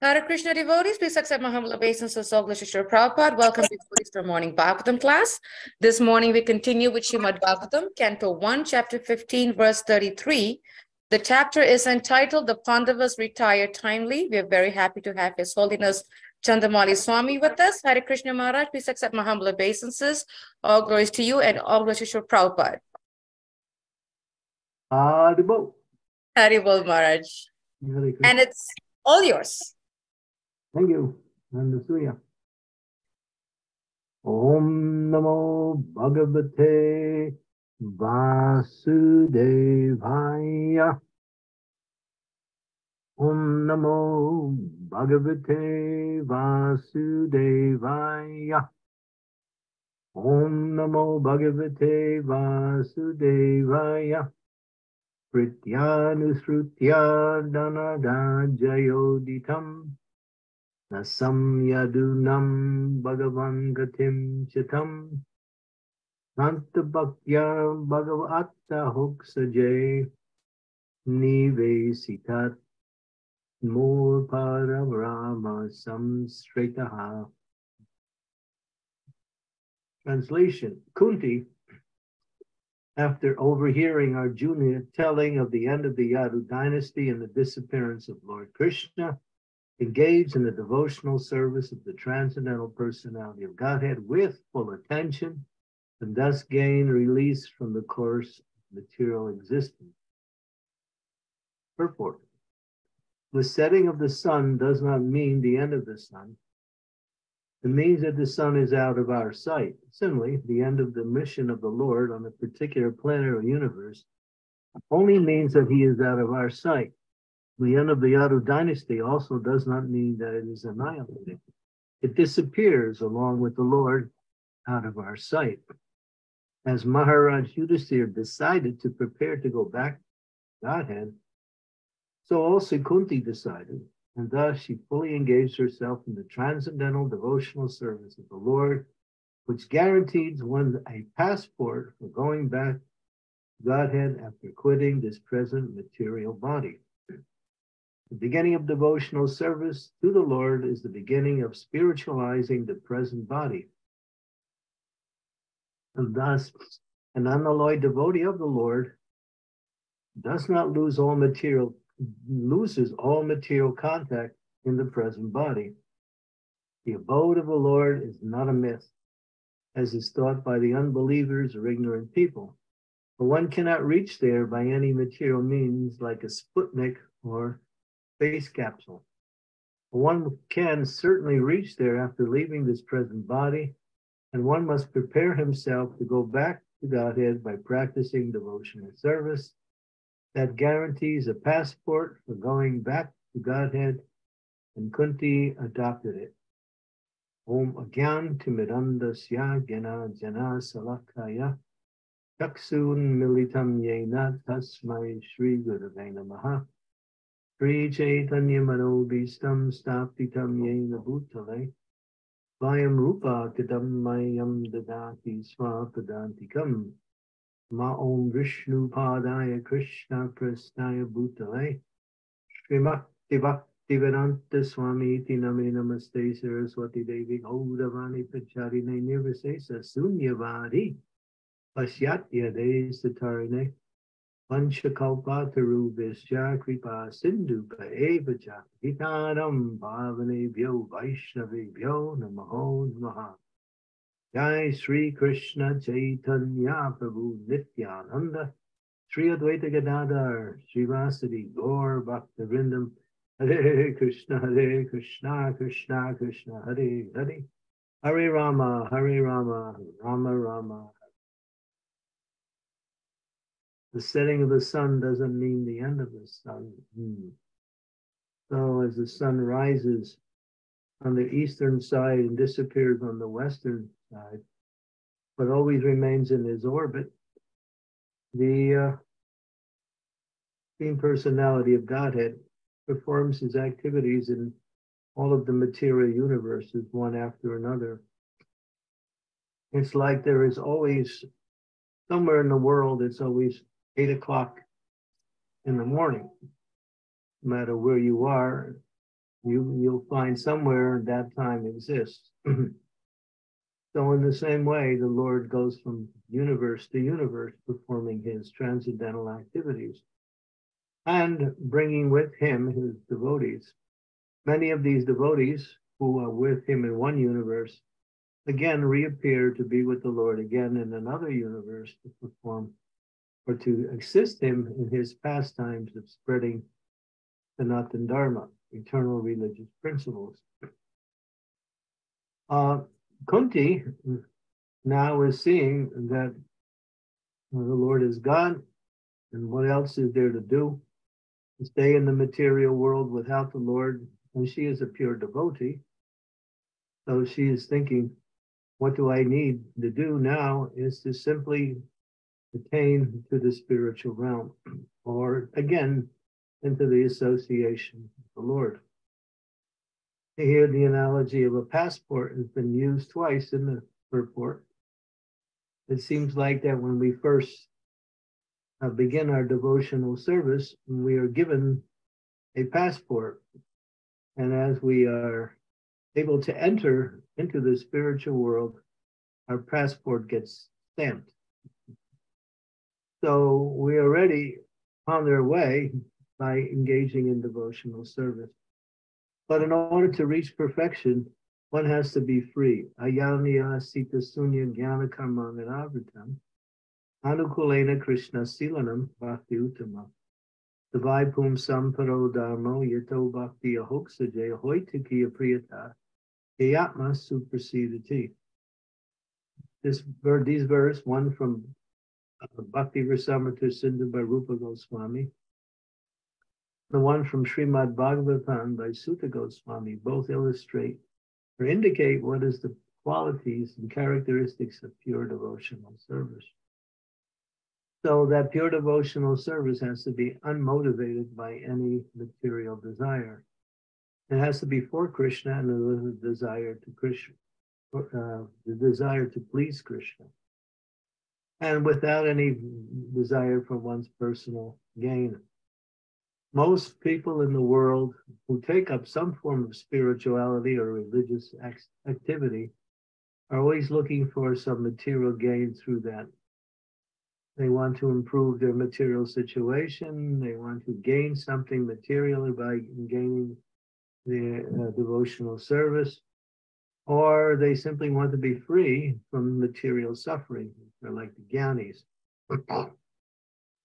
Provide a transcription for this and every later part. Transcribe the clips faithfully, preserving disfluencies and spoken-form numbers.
Hare Krishna devotees, please accept my humble obeisances of Srila Prabhupada. Welcome to the morning Bhagavatam class. This morning we continue with Shrimad Bhagavatam, Canto one, Chapter fifteen, Verse thirty-three. The chapter is entitled, The Pandavas Retire Timely. We are very happy to have His Holiness Chandramauli Swami with us. Hare Krishna Maharaj, please accept my humble obeisances. All glories to you and all glories to Srila Prabhupada. Haribol. Haribol Maharaj. And it's all yours. Thank you. And Surya. Om Namo Bhagavate Vasudevaya. Om Namo Bhagavate Vasudevaya. Om Namo Bhagavate Vasudevaya. Prityānusrutya dhanadājayoditam. Nasam yadunam bhagavangatim chitam. Nantabhaktya bhagavata hoksajay. Nivesitat mor paravrama samsritaha. Translation. Kunti, after overhearing Arjuna telling of the end of the Yadu dynasty and the disappearance of Lord Krishna, engaged in the devotional service of the transcendental personality of Godhead with full attention, and thus gain release from the course of material existence. Purport. The setting of the sun does not mean the end of the sun. It means that the sun is out of our sight. Similarly, the end of the mission of the Lord on a particular planet or universe only means that he is out of our sight. The end of the Yadu dynasty also does not mean that it is annihilated. It disappears along with the Lord out of our sight. As Maharaj Yudhisthira decided to prepare to go back to Godhead, so also Kunti decided, and thus she fully engaged herself in the transcendental devotional service of the Lord, which guarantees one a passport for going back to Godhead after quitting this present material body. The beginning of devotional service to the Lord is the beginning of spiritualizing the present body. And thus, an unalloyed devotee of the Lord does not lose all material, loses all material contact in the present body. The abode of the Lord is not a myth, as is thought by the unbelievers or ignorant people. But one cannot reach there by any material means like a Sputnik or space capsule. One can certainly reach there after leaving this present body, and one must prepare himself to go back to Godhead by practicing devotional service that guarantees a passport for going back to Godhead, and Kunti adopted it. Om Agyan Timidandasya Gena Jana Salakaya Chaksun Militam Yena Tasmai Shri Gurave Namaha. Sri Chaitanya Manobhistam Stapitam Yena Bhutale Vayam Rupa Kadam Mayam Dadati Swapadantikam Ma Om Vishnu Padaya Krishna Prasthaya Bhutale Srimakti Bhaktivedanta Swami Tiname Namaste Saraswati Devi Gaudavani Pacharine Nirvasesa Sunyavadi Pasyatya De Satarine Panchakalpataru Visya Kripa Sindhu Paeva Chakitanam Bhavane Vyo Vaishnavi Vyo Namaho Namaha. Jai Sri Krishna Chaitanya Prabhu Nithyananda Sri Advaita Gadadhar Srivasati Gaur Bhakta Vrindam Hare Krishna Hare Krishna Krishna Krishna Hare Hare Hare Rama Hare Rama Rama Rama. The setting of the sun doesn't mean the end of the sun. Hmm. So as the sun rises on the eastern side and disappears on the western side, but always remains in his orbit, the uh, Supreme Personality of Godhead performs his activities in all of the material universes, one after another. It's like there is always, somewhere in the world, it's always eight o'clock in the morning, no matter where you are. you, you'll find somewhere that time exists. So in the same way, the Lord goes from universe to universe, performing his transcendental activities and bringing with him his devotees. Many of these devotees who are with him in one universe again reappear to be with the Lord again in another universe to perform or to assist him in his pastimes of spreading Sanatana Dharma, eternal religious principles. Uh, Kunti now is seeing that the Lord is God, and what else is there to do? To stay in the material world without the Lord, and she is a pure devotee. So she is thinking, what do I need to do now is to simply attain to the spiritual realm, or again, into the association of the Lord. Here, the analogy of a passport has been used twice in the purport. It seems like that when we first uh, begin our devotional service, we are given a passport. And as we are able to enter into the spiritual world, our passport gets stamped. So we're already on their way by engaging in devotional service. But in order to reach perfection, one has to be free. Ayaniya sita sunya jnana karma nirvritam anukulena krishna silanam bhakti utama divaipum samparo dharmo yato bhakti ahoksaje hoitikiya priyata yatma supersediti. This these verse, one from Bhakti-rasamrta-sindhu by Rupa Goswami, the one from Shrimad Bhagavatam by Suta Goswami, both illustrate or indicate what is the qualities and characteristics of pure devotional service. So that pure devotional service has to be unmotivated by any material desire. It has to be for Krishna and the desire to Krishna, uh, the desire to please Krishna, and without any desire for one's personal gain. Most people in the world who take up some form of spirituality or religious activity are always looking for some material gain through that. They want to improve their material situation. They want to gain something materially by gaining their uh, devotional service. Or they simply want to be free from material suffering. They're like the Gyanis.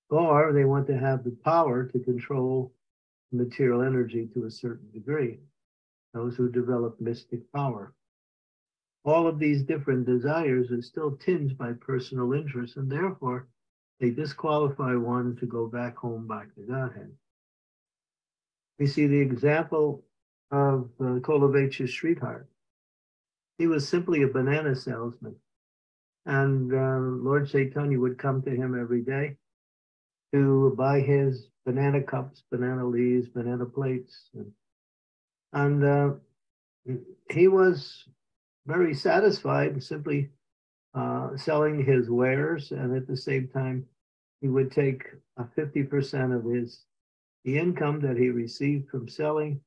Or they want to have the power to control material energy to a certain degree, those who develop mystic power. All of these different desires are still tinged by personal interest, and therefore they disqualify one to go back home, back to Godhead. We see the example of uh, Kolaveca Shridhar. He was simply a banana salesman. And uh, Lord Chaitanya would come to him every day to buy his banana cups, banana leaves, banana plates. And, and uh, he was very satisfied simply uh, selling his wares. And at the same time, he would take fifty percent of his the income that he received from selling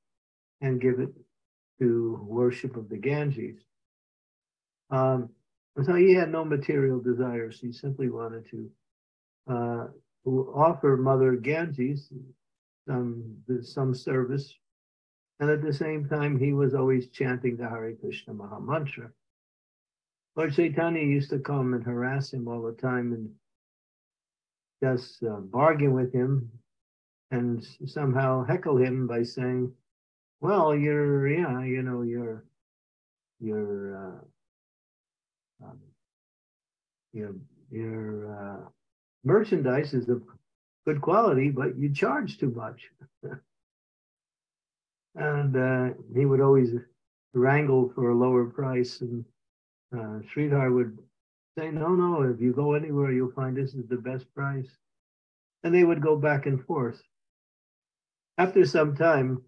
and give it to worship of the Ganges. Um, so he had no material desires. He simply wanted to uh, offer Mother Ganges some, some service. And at the same time, he was always chanting the Hare Krishna Maha Mantra. Lord Chaitanya used to come and harass him all the time and just uh, bargain with him and somehow heckle him by saying, well, you're, yeah, you know, you're, you're, uh, Um, your your uh, merchandise is of good quality, but you charge too much. And uh, he would always wrangle for a lower price. And uh, Sridhar would say, no, no, if you go anywhere, you'll find this is the best price. And they would go back and forth. After some time,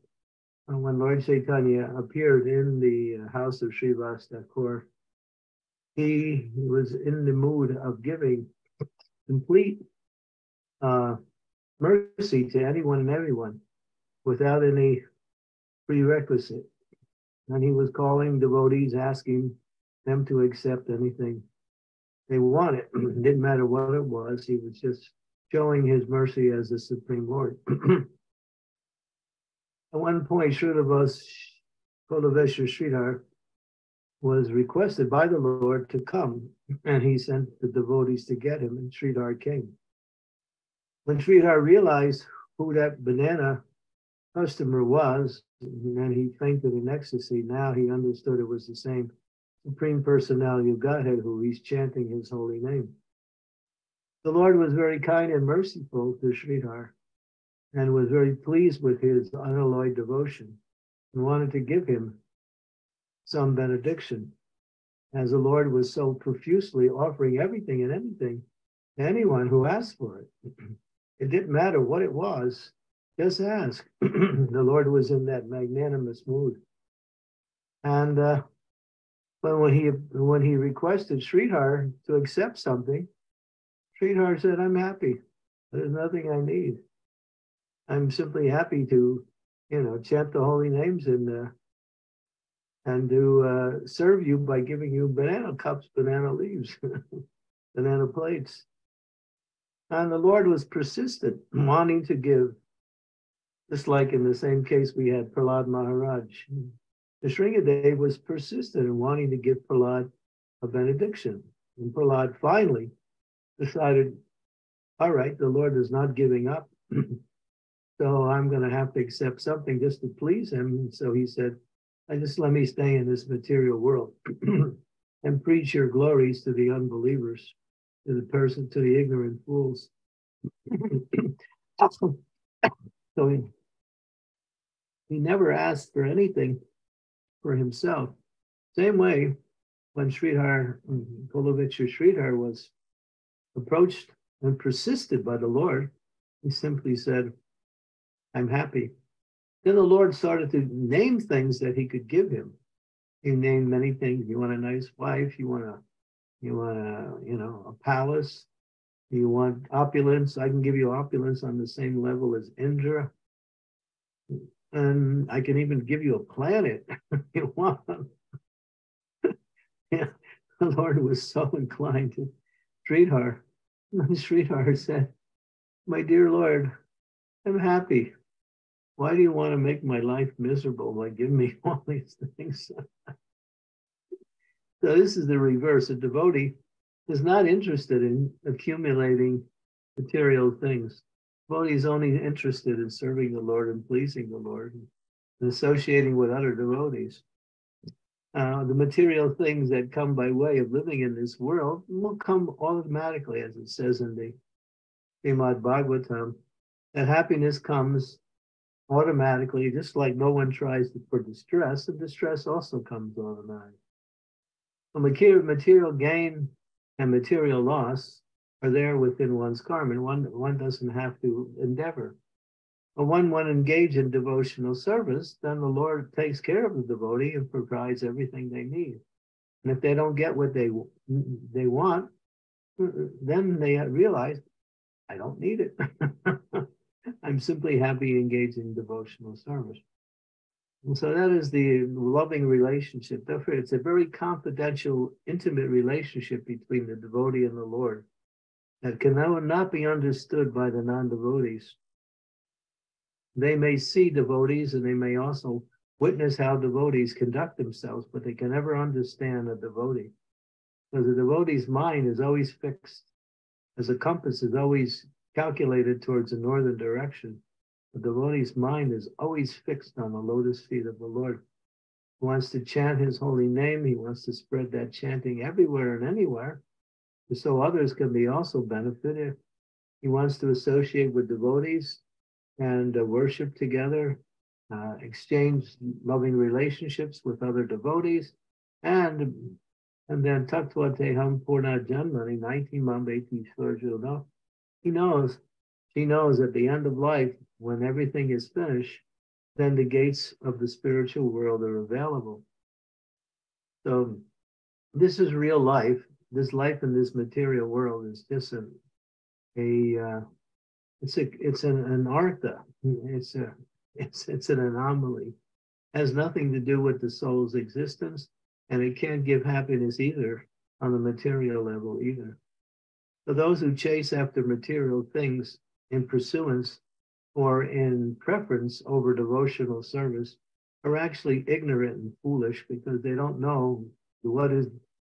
uh, when Lord Chaitanya appeared in the house of Srivas Thakur, he was in the mood of giving complete uh, mercy to anyone and everyone without any prerequisite. And he was calling devotees, asking them to accept anything they wanted. It didn't matter what it was. He was just showing his mercy as the Supreme Lord. At one point, Srila Kolaveca Shridhar was requested by the Lord to come, and he sent the devotees to get him, and Shridhar came. When Shridhar realized who that banana customer was, and he fainted in ecstasy, now he understood it was the same Supreme Personality of Godhead who he's chanting his holy name. The Lord was very kind and merciful to Shridhar and was very pleased with his unalloyed devotion and wanted to give him some benediction, as the Lord was so profusely offering everything and anything to anyone who asked for it. It didn't matter what it was, just ask. The Lord was in that magnanimous mood. And uh, but when he, when he requested Shridhar to accept something, Shridhar said, I'm happy. There's nothing I need. I'm simply happy to, you know, chant the holy names and uh, and to uh, serve you by giving you banana cups, banana leaves, banana plates. And the Lord was persistent, wanting to give. Just like in the same case we had Prahlad Maharaj. The Shringade was persistent in wanting to give Prahlad a benediction. And Prahlad finally decided, all right, the Lord is not giving up. So I'm going to have to accept something just to please him. So he said, I just let me stay in this material world and preach your glories to the unbelievers, to the person, to the ignorant fools. So he, he never asked for anything for himself. Same way when Shridhar, Kolaveca Shridhar was approached and persisted by the Lord, he simply said, I'm happy. Then the Lord started to name things that he could give him. He named many things. You want a nice wife, you want a, you want a, you know, a palace, you want opulence. I can give you opulence on the same level as Indra. And I can even give you a planet if you want. Yeah. The Lord was so inclined to Shridhar. And Shridhar said, my dear Lord, I'm happy. Why do you want to make my life miserable by giving me all these things? So this is the reverse. A devotee is not interested in accumulating material things. A devotee is only interested in serving the Lord and pleasing the Lord and associating with other devotees. Uh, the material things that come by way of living in this world will come automatically, as it says in the Shrimad Bhagavatam, that happiness comes automatically, just like no one tries to, for distress, and distress also comes automatically. So material, material gain and material loss are there within one's karma, and one, one doesn't have to endeavor. But when one engages in devotional service, then the Lord takes care of the devotee and provides everything they need. And if they don't get what they, they want, then they realize, I don't need it. I'm simply happy engaging in devotional service. And so that is the loving relationship. Therefore, it's a very confidential, intimate relationship between the devotee and the Lord that can now not be understood by the non-devotees. They may see devotees and they may also witness how devotees conduct themselves, but they can never understand a devotee. Because the devotee's mind is always fixed, as a compass is always calculated towards the northern direction. The devotee's mind is always fixed on the lotus feet of the Lord. He wants to chant his holy name. He wants to spread that chanting everywhere and anywhere, so others can be also benefited. He wants to associate with devotees and uh, worship together, uh, exchange loving relationships with other devotees, and and then tattva teham purna janmani naikimam beti swarjuna. He knows, she knows at the end of life, when everything is finished, then the gates of the spiritual world are available. So this is real life. This life in this material world is just a, a uh, it's a, it's an anartha. It's a, it's, it's an anomaly. has nothing to do with the soul's existence, and it can't give happiness either on the material level either. So those who chase after material things in pursuance or in preference over devotional service are actually ignorant and foolish, because they don't know what is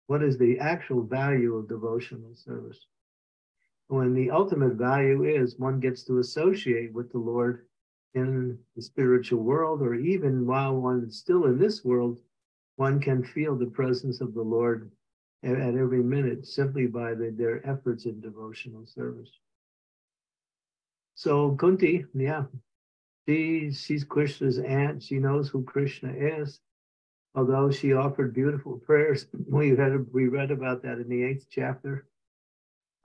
what is the actual value of devotional service. When the ultimate value is one gets to associate with the Lord in the spiritual world, or even while one's still in this world, one can feel the presence of the Lord at, at every minute simply by the, their efforts in devotional service. So Kunti, yeah, she, she's Krishna's aunt. She knows who Krishna is, although she offered beautiful prayers. We read, we read about that in the eighth chapter.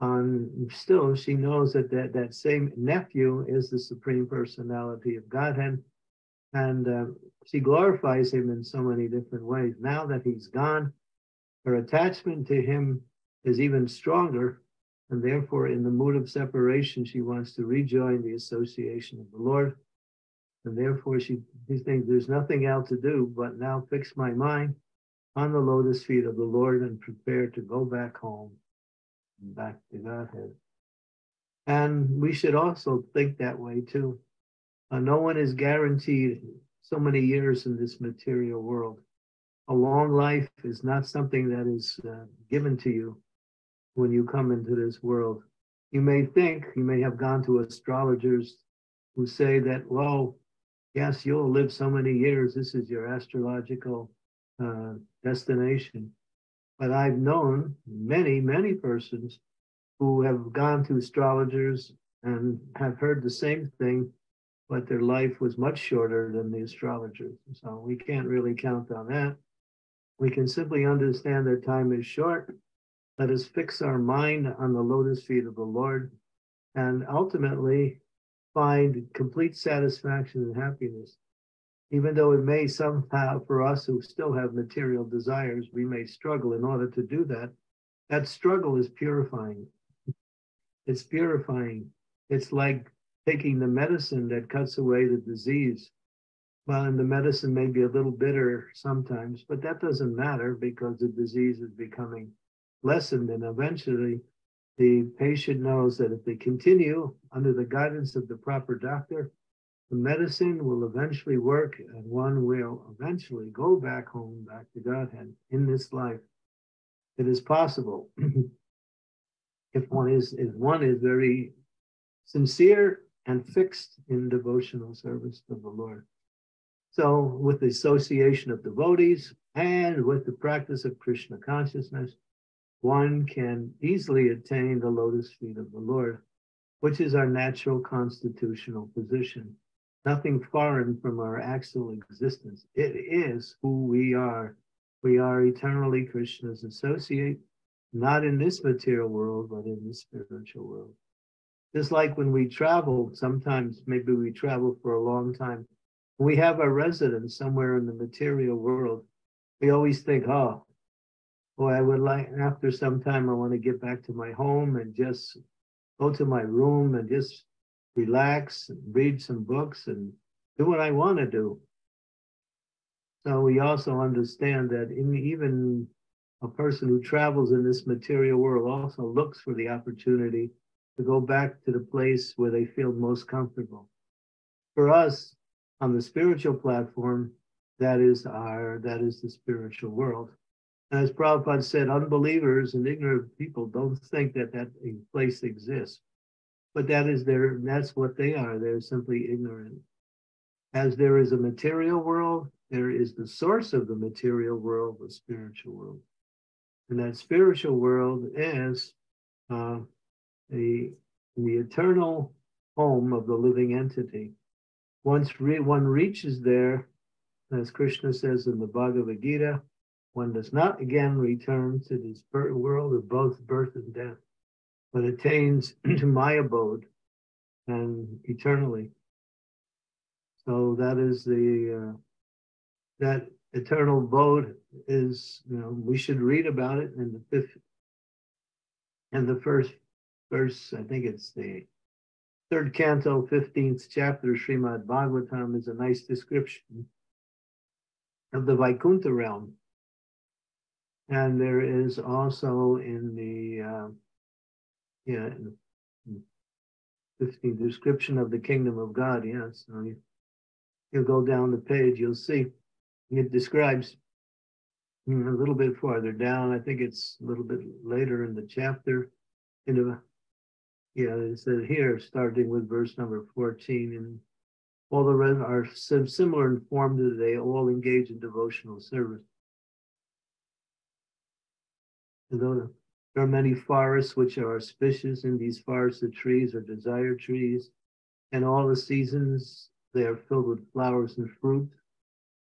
Um, still, she knows that, that that same nephew is the Supreme Personality of Godhead, and uh, she glorifies him in so many different ways. Now that he's gone, her attachment to him is even stronger, and therefore, in the mood of separation, she wants to rejoin the association of the Lord, and therefore she, she thinks there's nothing else to do but now fix my mind on the lotus feet of the Lord and prepare to go back home. Back to Godhead. And we should also think that way too. Uh, no one is guaranteed so many years in this material world. A long life is not something that is uh, given to you when you come into this world. You may think, you may have gone to astrologers who say that, well, yes, you'll live so many years. This is your astrological uh, destination. But I've known many, many persons who have gone to astrologers and have heard the same thing, but their life was much shorter than the astrologers. So we can't really count on that. We can simply understand that time is short. Let us fix our mind on the lotus feet of the Lord and ultimately find complete satisfaction and happiness. Even though it may somehow, for us who still have material desires, we may struggle in order to do that, that struggle is purifying. It's purifying. It's like taking the medicine that cuts away the disease. Well, and the medicine may be a little bitter sometimes, but that doesn't matter because the disease is becoming lessened. And eventually, the patient knows that if they continue under the guidance of the proper doctor, the medicine will eventually work, and one will eventually go back home, back to Godhead in this life. It is possible if one is if one is very sincere and fixed in devotional service to the Lord. So with the association of devotees and with the practice of Krishna consciousness, one can easily attain the lotus feet of the Lord, which is our natural constitutional position. Nothing foreign from our actual existence. It is who we are. We are eternally Krishna's associate, not in this material world, but in the spiritual world. Just like when we travel, sometimes maybe we travel for a long time. We have our residence somewhere in the material world. We always think, oh, boy, I would like, after some time, I want to get back to my home and just go to my room and just relax and read some books and do what I want to do. So we also understand that in even a person who travels in this material world also looks for the opportunity to go back to the place where they feel most comfortable. For us, on the spiritual platform, that is our, that is the spiritual world. And as Prabhupada said, unbelievers and ignorant people don't think that that place exists. But that is their, that's what they are. They're simply ignorant. As there is a material world, there is the source of the material world, the spiritual world. And that spiritual world is uh, the, the eternal home of the living entity. Once re one reaches there, as Krishna says in the Bhagavad Gita, one does not again return to this world of both birth and death, but attains to my abode and eternally. So that is the, uh, that eternal abode is, you know, we should read about it in the fifth, in the first verse, I think it's the third canto, fifteenth chapter, Srimad Bhagavatam is a nice description of the Vaikuntha realm. And there is also in the uh, yeah, the description of the kingdom of God. Yes, yeah, so you, you'll go down the page, you'll see it describes you know, a little bit farther down. I think it's a little bit later in the chapter. You know, yeah, it said here, starting with verse number fourteen, and all the rest are sim similar in form that they all engage in devotional service. Though there are many forests which are auspicious, in these forests the trees are desire trees, and all the seasons they are filled with flowers and fruit.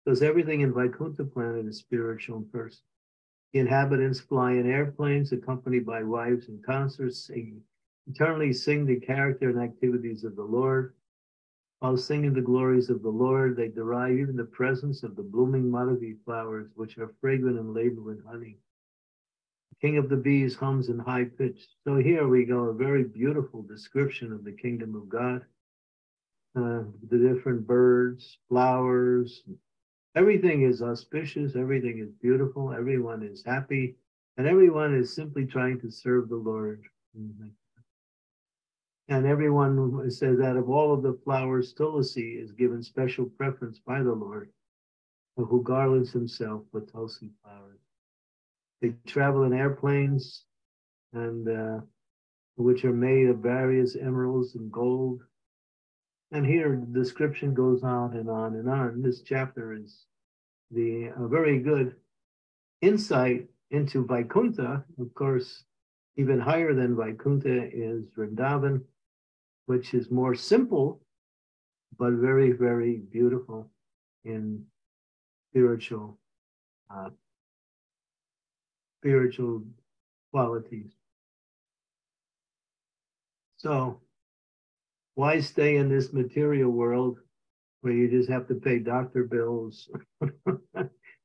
Because everything in Vaikuntha planet is spiritual and personal. The inhabitants fly in airplanes accompanied by wives and concerts, sing, eternally sing the character and activities of the Lord. While singing the glories of the Lord, they derive even the presence of the blooming Madhavi flowers, which are fragrant and laden with honey. King of the bees hums in high pitch. So here we go, a very beautiful description of the kingdom of God. Uh, the different birds, flowers, everything is auspicious, everything is beautiful, everyone is happy, and everyone is simply trying to serve the Lord. Mm-hmm. And everyone says that of all of the flowers, Tulsi is given special preference by the Lord, who garlands himself with Tulsi flowers. They travel in airplanes, and uh, which are made of various emeralds and gold. And here the description goes on and on and on. This chapter is the a very good insight into Vaikuntha. Of course, even higher than Vaikuntha is Vrindavan, which is more simple, but very, very beautiful in spiritual uh, spiritual qualities. So why stay in this material world where you just have to pay doctor bills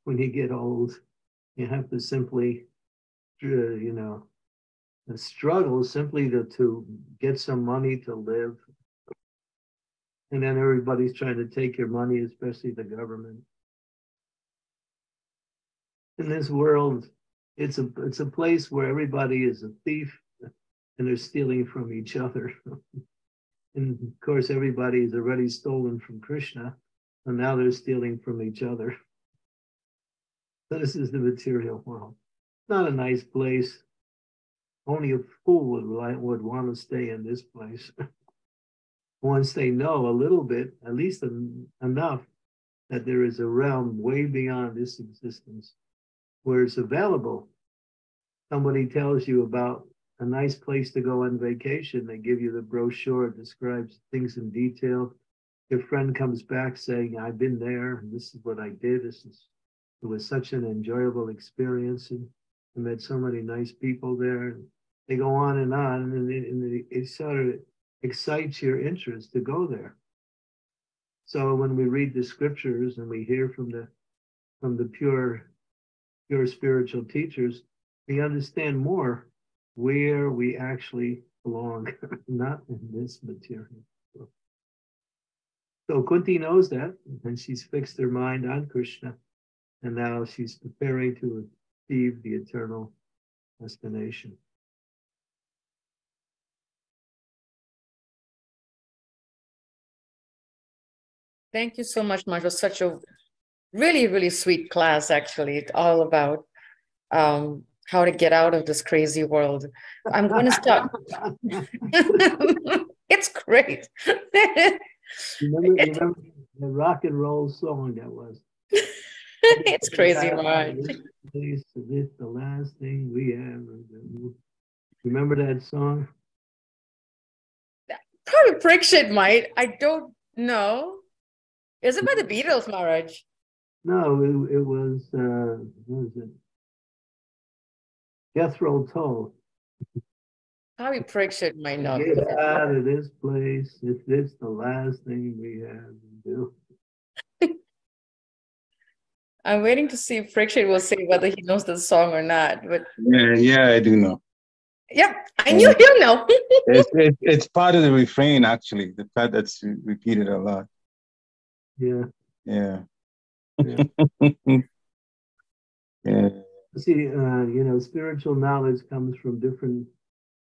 when you get old? You have to simply, uh, you know, struggle simply to, to get some money to live. And then everybody's trying to take your money, especially the government. In this world, It's a, it's a place where everybody is a thief and they're stealing from each other. And of course, everybody is already stolen from Krishna, and now they're stealing from each other. So this is the material world. Not a nice place. Only a fool would, would want to stay in this place. Once they know a little bit, at least en enough, that there is a realm way beyond this existence, where it's available. Somebody tells you about a nice place to go on vacation. They give you the brochure, it describes things in detail. Your friend comes back saying, I've been there, and this is what I did. This is, it was such an enjoyable experience. And I met so many nice people there. And they go on and on, and it, and it sort of excites your interest to go there. So when we read the scriptures and we hear from the, from the pure, your spiritual teachers, we understand more where we actually belong, not in this material. So Kunti knows that, and she's fixed her mind on Krishna, and now she's preparing to achieve the eternal destination. Thank you so much, Maharaj. Such a really, really sweet class, actually. It's all about um, how to get out of this crazy world. I'm going to stop. It's great. remember, remember the rock and roll song that was? It's crazy, right? This is the last thing we ever do. Remember that song? Probably Prakshit might. I don't know. Is it by the Beatles, Maharaj? No, it, it was, uh, what was it? Jethro Tull. Probably Prakshit might know. Get out of this place. If this the last thing we have to do. I'm waiting to see if Prakshit will say whether he knows the song or not. But yeah, yeah, I do know. Yep, I knew he'll know. it's, it's, it's part of the refrain, actually, the part that's repeated a lot. Yeah. Yeah. Yeah. Yeah. See, uh, you know, spiritual knowledge comes from different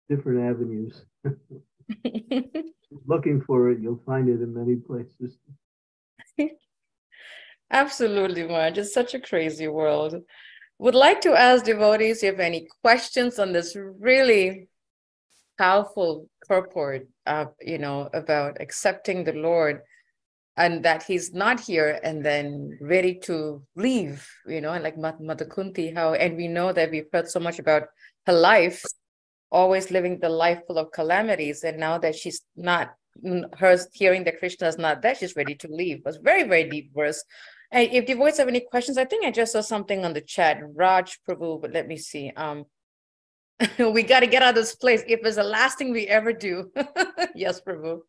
different avenues. Looking for it, you'll find it in many places. Absolutely, Maharaj. It's such a crazy world. Would like to ask devotees if any questions on this really powerful purport of, you know, about accepting the Lord and that he's not here and then ready to leave, you know, and like Mother Kunti, how, and we know that we've heard so much about her life, always living the life full of calamities, and now that she's not, her hearing that Krishna is not there, she's ready to leave. It was very, very deep verse. And if devotees have any questions, I think I just saw something on the chat. Raj Prabhu, but let me see. Um, we got to get out of this place. If it's the last thing we ever do. Yes, Prabhu.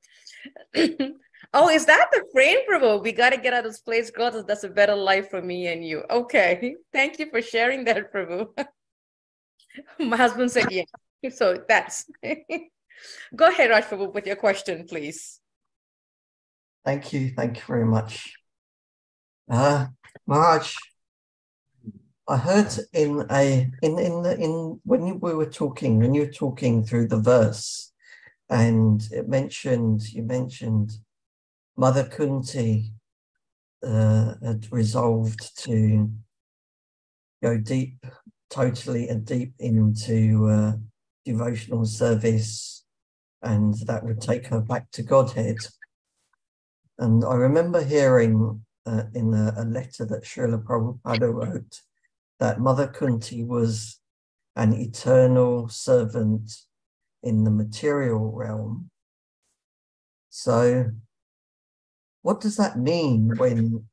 Oh, is that the frame, Prabhu? We got to get out of this place, God. That's a better life for me and you. Okay. Thank you for sharing that, Prabhu. My husband said yes. Yeah. So that's. Go ahead, Raj Prabhu, with your question, please. Thank you. Thank you very much. Uh, Maharaj, I heard in a in in the, in when you, we were talking when you were talking through the verse, and it mentioned you mentioned Mother Kunti uh, had resolved to go deep, totally and deep into uh, devotional service, and that would take her back to Godhead. And I remember hearing. Uh, in a, a letter that Srila Prabhupada wrote, that Mother Kunti was an eternal servant in the material realm. So what does that mean when,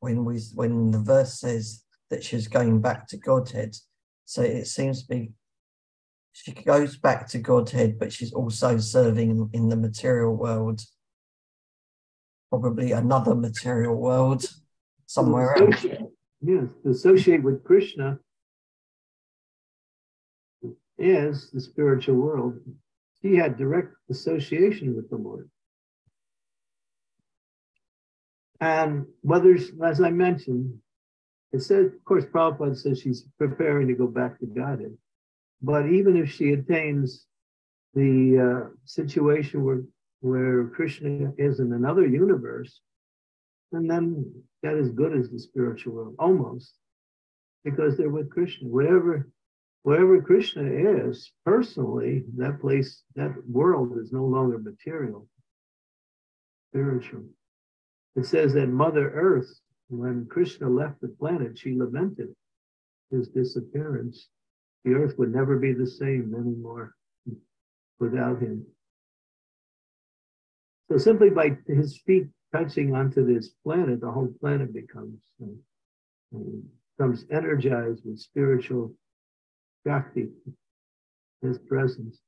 when, we, when the verse says that she's going back to Godhead? So it seems to be, she goes back to Godhead, but she's also serving in the material world. Probably another material world somewhere else. Yes, to associate with Krishna is the spiritual world. He had direct association with the Lord. And whether, as I mentioned, it said, of course, Prabhupada says she's preparing to go back to Godhead. But even if she attains the uh, situation where where Krishna is in another universe, and then that is good as the spiritual world, almost, because they're with Krishna. Wherever, wherever Krishna is, personally, that place, that world is no longer material, spiritual. It says that Mother Earth, when Krishna left the planet, she lamented his disappearance. The earth would never be the same anymore without him. So simply by his feet touching onto this planet, the whole planet becomes um, becomes energized with spiritual Shakti, his presence.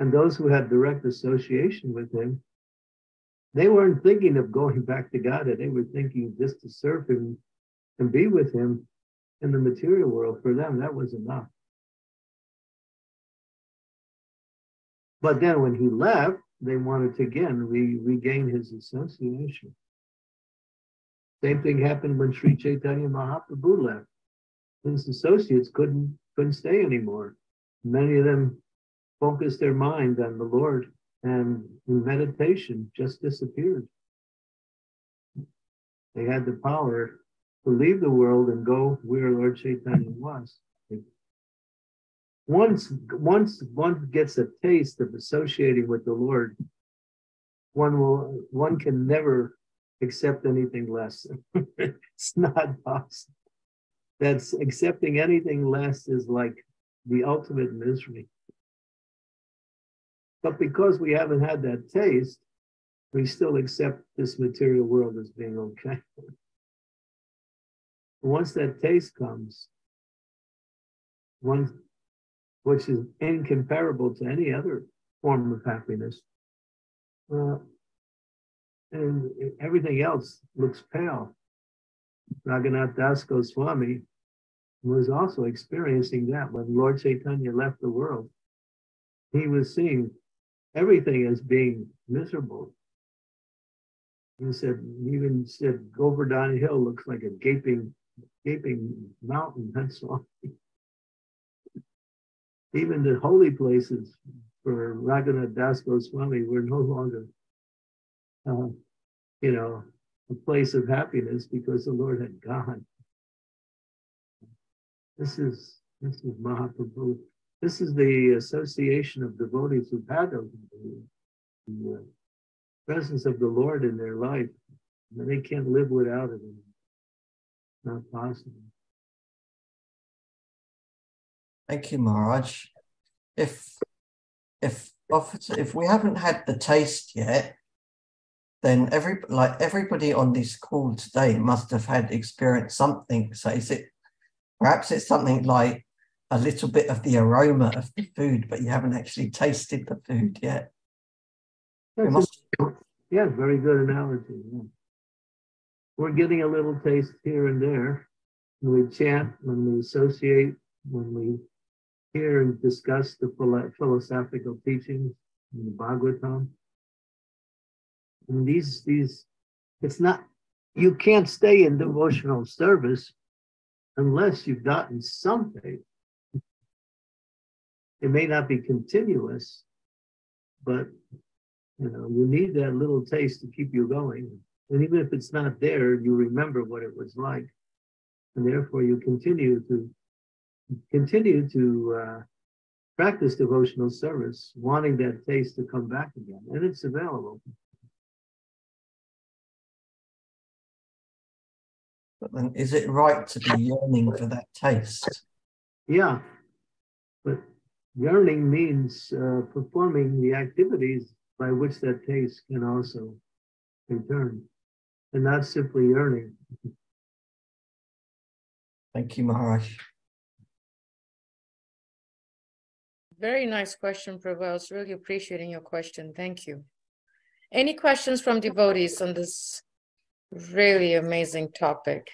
And those who had direct association with him, they weren't thinking of going back to Godhead. They were thinking just to serve him and be with him in the material world. For them, that was enough. But then when he left, they wanted to again re regain his association. Same thing happened when Sri Chaitanya Mahaprabhu left. His associates couldn't couldn't stay anymore. Many of them focused their mind on the Lord, and in meditation just disappeared. They had the power to leave the world and go where Lord Chaitanya was. Once, once one gets a taste of associating with the Lord, one will, one can never accept anything less. It's not possible. That's accepting anything less is like the ultimate misery. But because we haven't had that taste, we still accept this material world as being okay. Once that taste comes, one. Which is incomparable to any other form of happiness. Uh, and everything else looks pale. Raghunath Das Goswami was also experiencing that when Lord Chaitanya left the world. He was seeing everything as being miserable. He said, even said, Govardhan Hill looks like a gaping, gaping mountain. That's all. Even the holy places for Raghunath Das Goswami were no longer, uh, you know, a place of happiness because the Lord had gone. This is this is Mahaprabhu. This is the association of devotees who've had the, the presence of the Lord in their life. They can't live without it. It's not possible. Thank you, Maharaj. If if if we haven't had the taste yet, then every like everybody on this call today must have had experienced something. So is it perhaps it's something like a little bit of the aroma of the food, but you haven't actually tasted the food yet. Yes, must... yeah, very good analogy. Yeah. We're getting a little taste here and there when we chant, when we associate, when we hear and discuss the philo philosophical teachings in the Bhagavatam. And these, these, it's not, you can't stay in devotional service unless you've gotten something. It may not be continuous, but you know, you need that little taste to keep you going. And even if it's not there, you remember what it was like. And therefore you continue to continue to uh, practice devotional service, wanting that taste to come back again. And it's available. But then is it right to be yearning for that taste? Yeah, but yearning means uh, performing the activities by which that taste can also return, and not simply yearning. Thank you, Maharaj. Very nice question, Prabhu. I was really appreciating your question. Thank you. Any questions from devotees on this really amazing topic?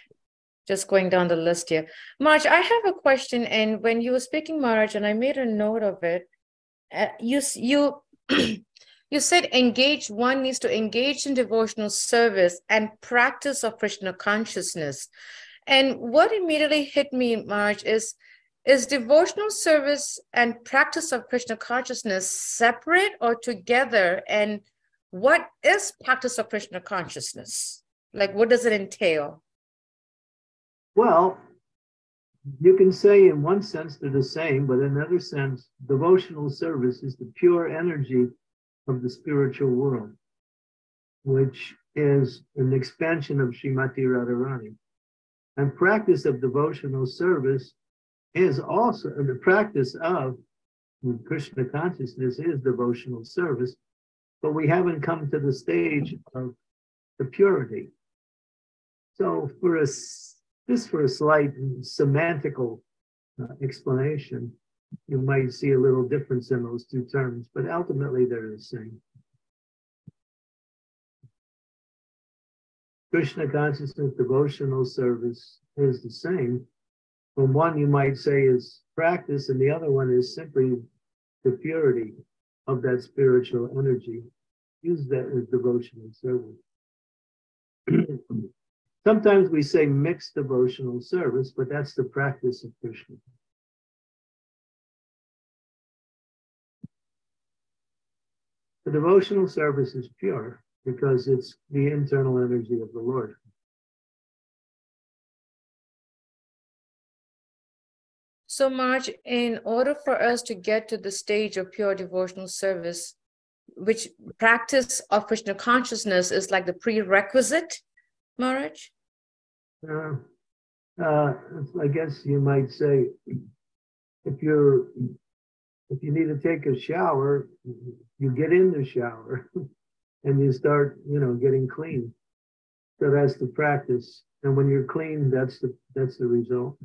Just going down the list here. Maharaj, I have a question, and when you were speaking, Maharaj, and I made a note of it, uh, you, you, you said engage, one needs to engage in devotional service and practice of Krishna consciousness. And what immediately hit me, Maharaj, is Is devotional service and practice of Krishna consciousness separate or together? And what is practice of Krishna consciousness? Like, what does it entail? Well, you can say in one sense they're the same, but in another sense, devotional service is the pure energy of the spiritual world, which is an expansion of Srimati Radharani. And practice of devotional service is also, and the practice of Krishna consciousness is devotional service, but we haven't come to the stage of the purity. So for a, just for a slight semantical uh, explanation, you might see a little difference in those two terms, but ultimately they're the same. Krishna consciousness, devotional service is the same. Well, one you might say is practice, and the other one is simply the purity of that spiritual energy. Use that as devotional service. Sometimes we say mixed devotional service, but that's the practice of Krishna. The devotional service is pure because it's the internal energy of the Lord. So Maharaj, in order for us to get to the stage of pure devotional service, which practice of Krishna consciousness is like the prerequisite, Maharaj? Uh, uh, I guess you might say, if you're, if you need to take a shower, you get in the shower and you start, you know, getting clean. So that's the practice. And when you're clean, that's the, that's the result.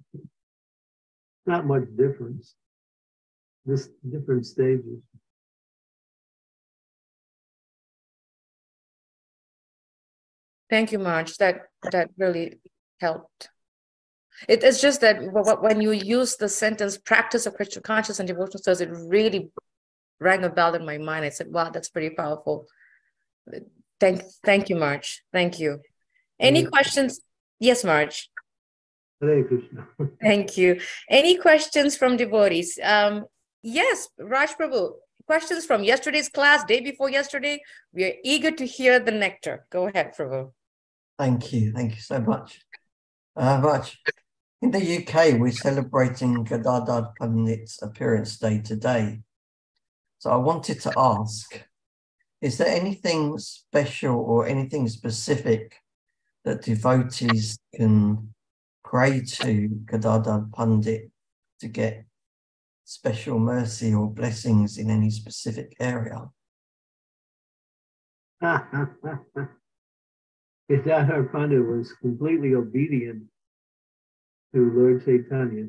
Not much difference, this different stages. Thank you, Maharaj. That, that really helped. It is just that when you use the sentence practice of Krishna consciousness and devotional service, it really rang a bell in my mind. I said, wow, that's pretty powerful. Thank, thank you, Marge. Thank you. Any Hare questions? Yes, Marge. Hare Krishna. Thank you. Any questions from devotees? Um, yes, Raj Prabhu, questions from yesterday's class, day before yesterday. We are eager to hear the nectar. Go ahead, Prabhu. Thank you. Thank you so much. Uh, Raj, in the U K, we're celebrating Gadadhar Pandit's appearance day today. So I wanted to ask, is there anything special or anything specific that devotees can pray to Gadadhar Pandit to get special mercy or blessings in any specific area? Gadadhar Pandit was completely obedient to Lord Chaitanya.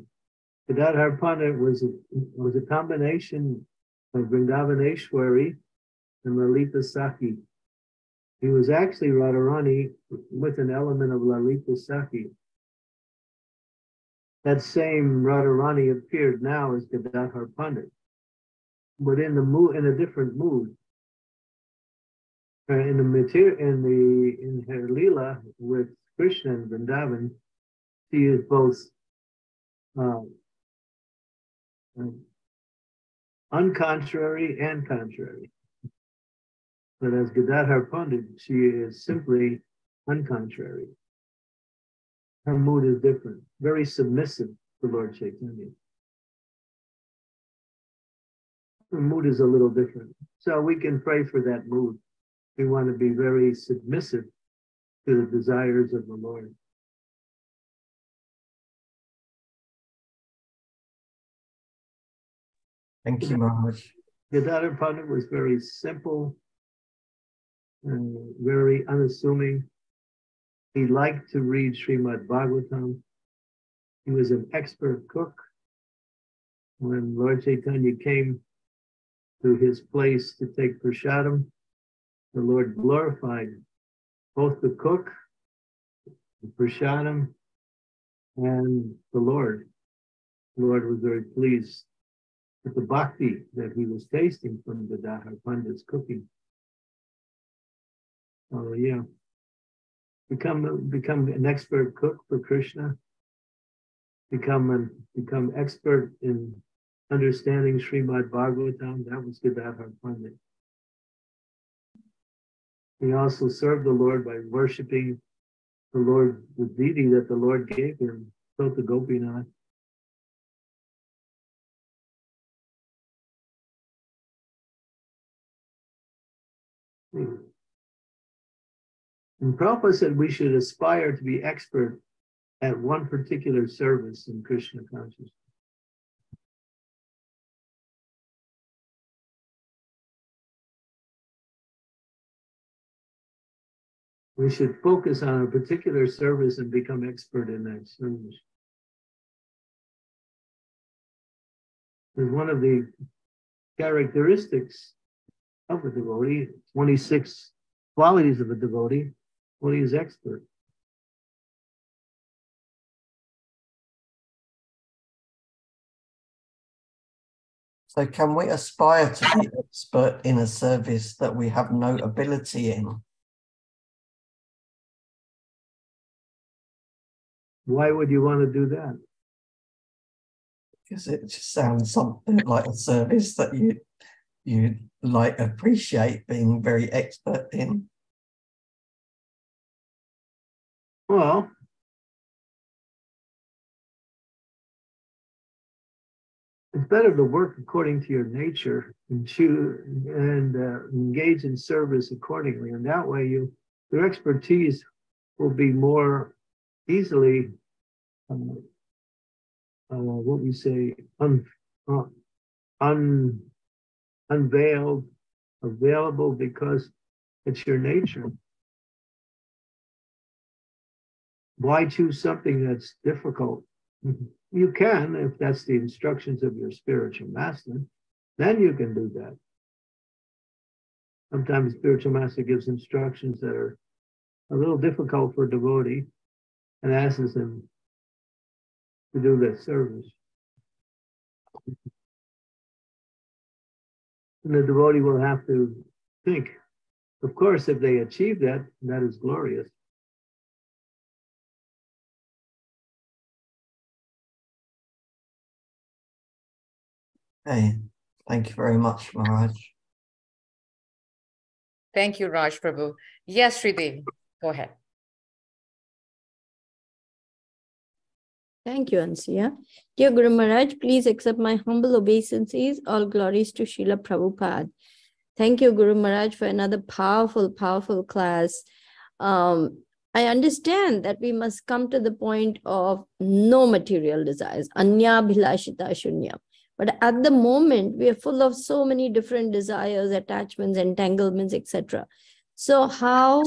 Gadadhar Pandit was a, was a combination of Vrindavaneshwari and Lalita Sakhi. He was actually Radharani with an element of Lalita Sakhi. That same Radharani appeared now as Gadadhar Pandit, but in the mood, in a different mood. Uh, in the material, in the in her Leela with Krishna and Vrindavan, she is both um, uncontrary and contrary. But as Gadadhar Pandit, she is simply uncontrary. Her mood is different, very submissive to Lord Chaitanya. Her mood is a little different. So we can pray for that mood. We want to be very submissive to the desires of the Lord. Thank you, Maharaj. Gadadhar Pandit was very simple and very unassuming. He liked to read Srimad Bhagavatam. He was an expert cook. When Lord Chaitanya came to his place to take prasadam, the Lord glorified both the cook, the prasadam, and the Lord. The Lord was very pleased with the bhakti that he was tasting from Gadadhar Pandit's cooking. Oh, yeah. Become, become an expert cook for Krishna. Become, an, become expert in understanding Srimad Bhagavatam. That was Gadadhar Pandit. He also served the Lord by worshiping the Lord, the deity that the Lord gave him, Suta Gopinath. And Prabhupada said we should aspire to be expert at one particular service in Krishna consciousness. We should focus on a particular service and become expert in that service. Because one of the characteristics of a devotee, twenty-six qualities of a devotee, well, he is expert. So can we aspire to be expert in a service that we have no ability in? Why would you want to do that? Because it just sounds something like a service that you you like appreciate being very expert in. Well, it's better to work according to your nature and choose and uh, engage in service accordingly, and that way you your expertise will be more easily, um, uh, what we say, un, uh, un, unveiled, available, because it's your nature. Why choose something that's difficult? You can, if that's the instructions of your spiritual master, then you can do that. Sometimes the spiritual master gives instructions that are a little difficult for a devotee, and asks them to do that service. And the devotee will have to think, Of course, if they achieve that, that is glorious. Hey, thank you very much, Maharaj. Thank you, Raj Prabhu. Yes, Sridevi, go ahead. Thank you, Ansiya. Dear Guru Maharaj, please accept my humble obeisances. All glories to Srila Prabhupada. Thank you, Guru Maharaj, for another powerful, powerful class. Um, I understand that we must come to the point of no material desires, anya bhilashita shunya. But at the moment, we are full of so many different desires, attachments, entanglements, et cetera. So how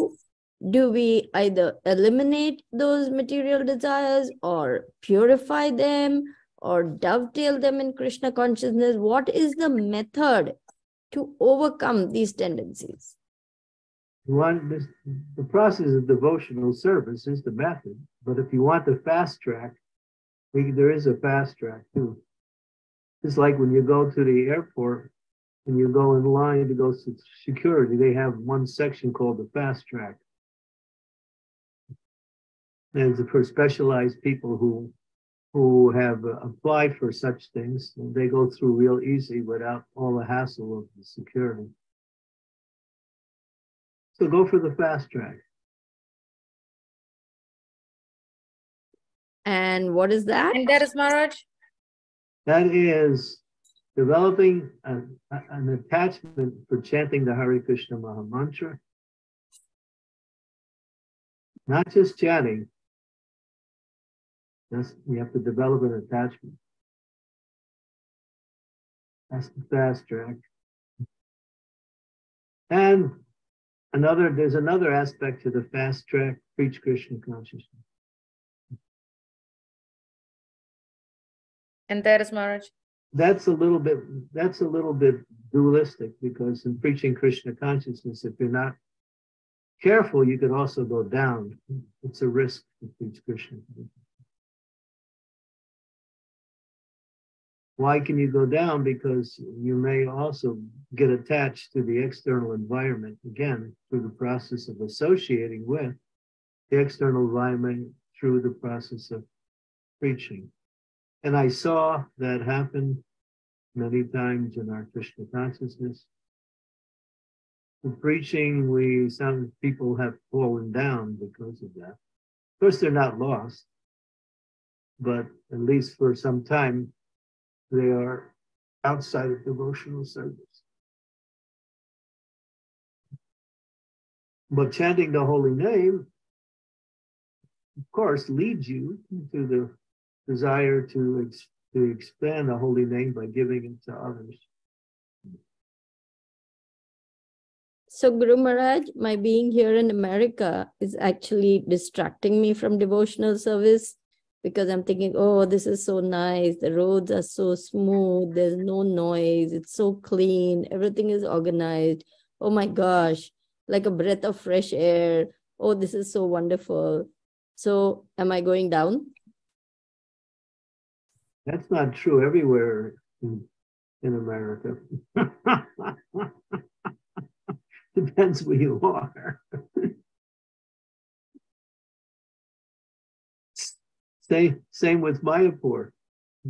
do we either eliminate those material desires or purify them or dovetail them in Krishna consciousness? What is the method to overcome these tendencies? One, this, the process of devotional service is the method, but if you want the fast track, there is a fast track too. It's like when you go to the airport and you go in line to go to security, they have one section called the fast track. And for specialized people who who have applied for such things, they go through real easy without all the hassle of the security. So go for the fast track. And what is that? And that is Maharaj? That is developing an, an attachment for chanting the Hare Krishna Maha Mantra. Not just chatting. That's, you have to develop an attachment. That's the fast track. And another, there's another aspect to the fast track, preach Krishna consciousness. And that is Maharaj? That's a little bit, that's a little bit dualistic, because in preaching Krishna consciousness, if you're not careful, you could also go down. It's a risk to preach Krishna. Why can you go down? Because you may also get attached to the external environment, again, through the process of associating with the external environment through the process of preaching. And I saw that happen many times in our Krishna consciousness. In preaching, we, some people have fallen down because of that. Of course, they're not lost, but at least for some time, they are outside of devotional service. But chanting the holy name, of course, leads you to the desire to, ex to expand the holy name by giving it to others. So Guru Maharaj, my being here in America is actually distracting me from devotional service, because I'm thinking, oh, this is so nice. The roads are so smooth. There's no noise. It's so clean. Everything is organized. Oh my gosh, like a breath of fresh air. Oh, this is so wonderful. So am I going down? That's not true everywhere in, in America. Depends where you are. Same, same with Mayapur.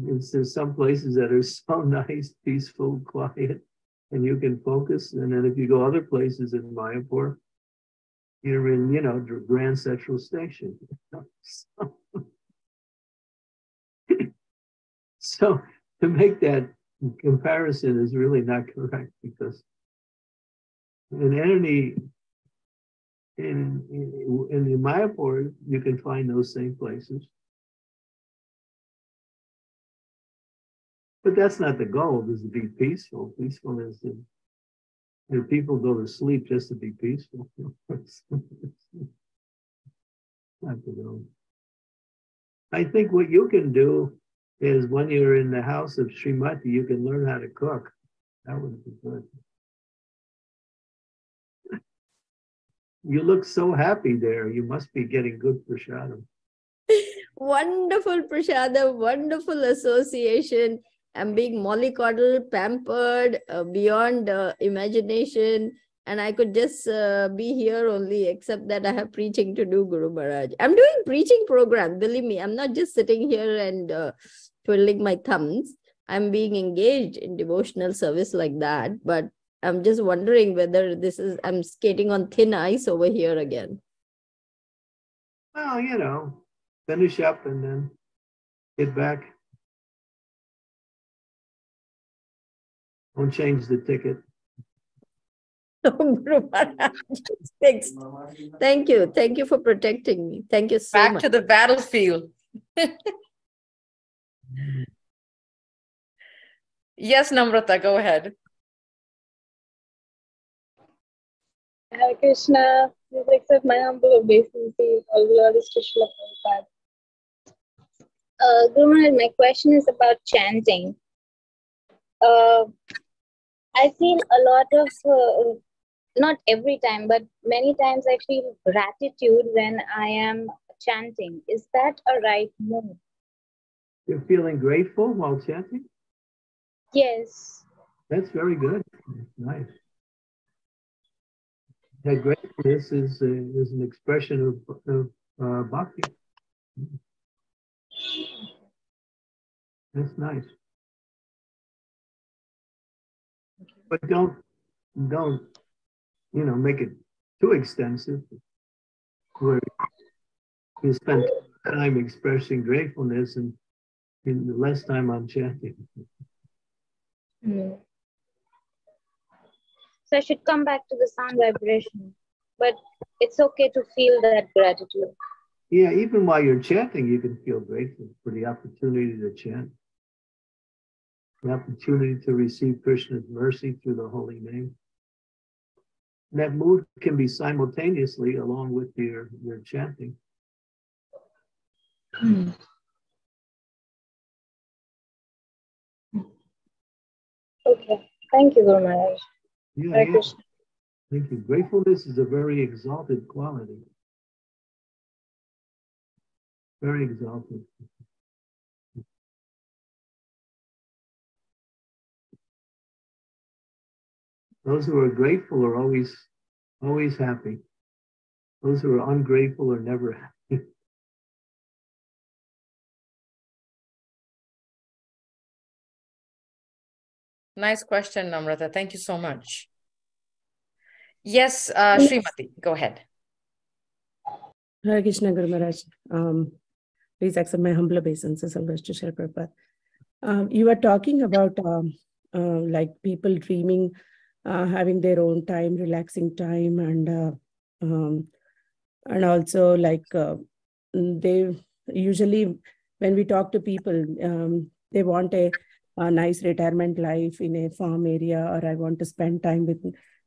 It's, there's some places that are so nice, peaceful, quiet, and you can focus. And then if you go other places in Mayapur, you're in, you know, Grand Central Station. So, so to make that comparison is really not correct, because in any in in, in the Mayapur you can find those same places. But that's not the goal, is to be peaceful. Peaceful is to, if people go to sleep just to be peaceful. Not the goal. I think what you can do is when you're in the house of Srimati, you can learn how to cook. That would be good. You look so happy there. You must be getting good prasadam. Wonderful prasadam, wonderful association. I'm being mollycoddled, pampered, uh, beyond uh, imagination. and I could just uh, be here only, except that I have preaching to do, Guru Maharaj. I'm doing preaching program, believe me. I'm not just sitting here and uh, twiddling my thumbs. I'm being engaged in devotional service like that, but I'm just wondering whether this is, I'm skating on thin ice over here again. Well, you know, finish up and then get back. Don't change the ticket. Thank you. Thank you for protecting me. Thank you so back much. Back to the battlefield. Yes, Namrata, go ahead. Hare Krishna, please accept my humble obeisances. All glories to Srila Prabhupada. Uh, Guru Maharaj, my question is about chanting. Uh, I feel a lot of, uh, not every time, but many times I feel gratitude when I am chanting. Is that a right move? You're feeling grateful while chanting? Yes. That's very good. Nice. That gratefulness is, uh, is an expression of, of uh, bhakti. That's nice. But don't, don't, you know, make it too extensive where you spend time expressing gratefulness and in the less time on chanting. Mm. So I should come back to the sound vibration, but it's okay to feel that gratitude. Yeah, even while you're chanting, you can feel grateful for the opportunity to chant, the opportunity to receive Krishna's mercy through the holy name. And that mood can be simultaneously along with your, your chanting. Mm. Okay, thank you, Guru Maharaj. Yeah, Hare Krishna. Yeah. Thank you. Gratefulness is a very exalted quality. Very exalted. Those who are grateful are always, always happy. Those who are ungrateful are never happy. Nice question, Namrata. Thank you so much. Yes, uh, Srimati, go ahead. Hare Krishna, Guru Maharaj. Um, please accept my humble obeisances and bless to Srila Prabhupada. Um, you were talking about um, uh, like people dreaming, uh, having their own time, relaxing time, and uh, um, and also like uh, they usually, when we talk to people, um, they want a a nice retirement life in a farm area, or I want to spend time with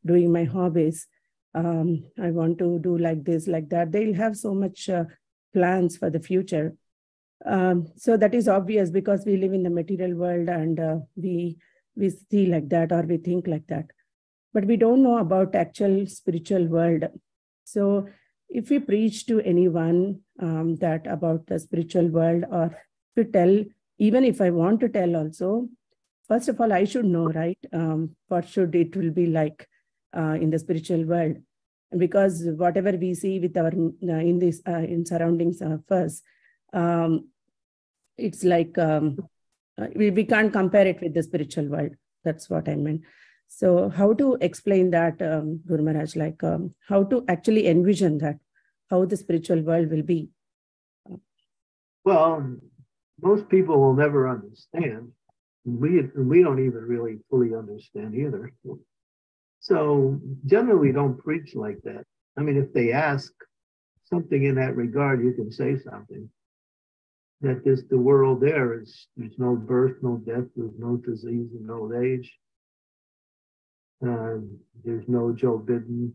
doing my hobbies. Um, I want to do like this, like that. They'll have so much uh, plans for the future. Um, so that is obvious because we live in the material world and uh, we, we see like that or we think like that. But we don't know about actual spiritual world. So if we preach to anyone um, that about the spiritual world, or to tell, even if I want to tell also, first of all, I should know, right? Um, what should it will be like uh, in the spiritual world? Because whatever we see with our uh, in this uh, in surroundings of us, um, it's like um, we, we can't compare it with the spiritual world. That's what I meant. So how to explain that, um, Guru Maharaj, like um, how to actually envision that, how the spiritual world will be? Well, most people will never understand. We, we don't even really fully understand either. So generally don't preach like that. I mean, if they ask something in that regard, you can say something. That this, the world there is, there's no birth, no death, there's no disease and no age. Uh, there's no Joe Biden.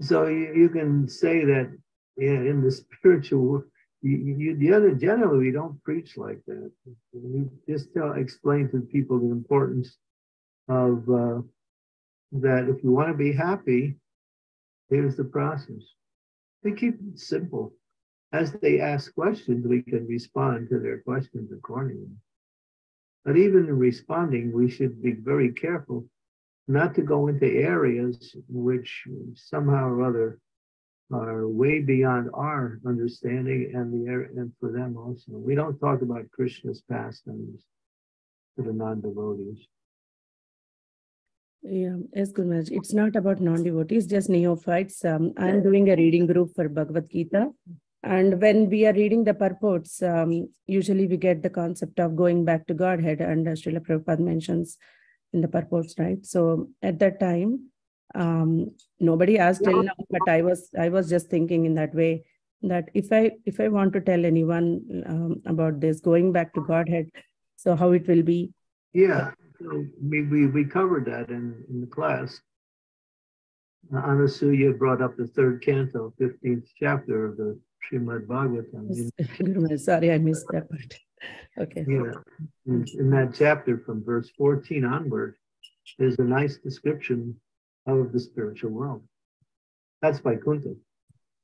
So you, you can say that in, in the spiritual, you, you, the other generally we don't preach like that. We just tell, explain to people the importance of uh, that. If you want to be happy, here's the process. We keep it simple. As they ask questions, we can respond to their questions accordingly. But even in responding, we should be very careful not to go into areas which somehow or other are way beyond our understanding and the and for them also. We don't talk about Krishna's pastimes to the non-devotees. Yeah, that's good, Maharaj. It's not about non-devotees, just neophytes. Um, I'm doing a reading group for Bhagavad Gita. And when we are reading the purports, um, usually we get the concept of going back to Godhead, and uh, Srila Prabhupada mentions in the purports, right? So at that time, um, nobody asked till now, but I was I was just thinking in that way that if I if I want to tell anyone um, about this going back to Godhead, so how it will be? Yeah, so we we, we covered that in, in the class. Anasuya brought up the third canto, fifteenth chapter of the Shrimad Bhagavatam. Sorry, I missed that part. Okay. Yeah. In, in that chapter, from verse fourteen onward, there's a nice description of the spiritual world. That's by Kunti.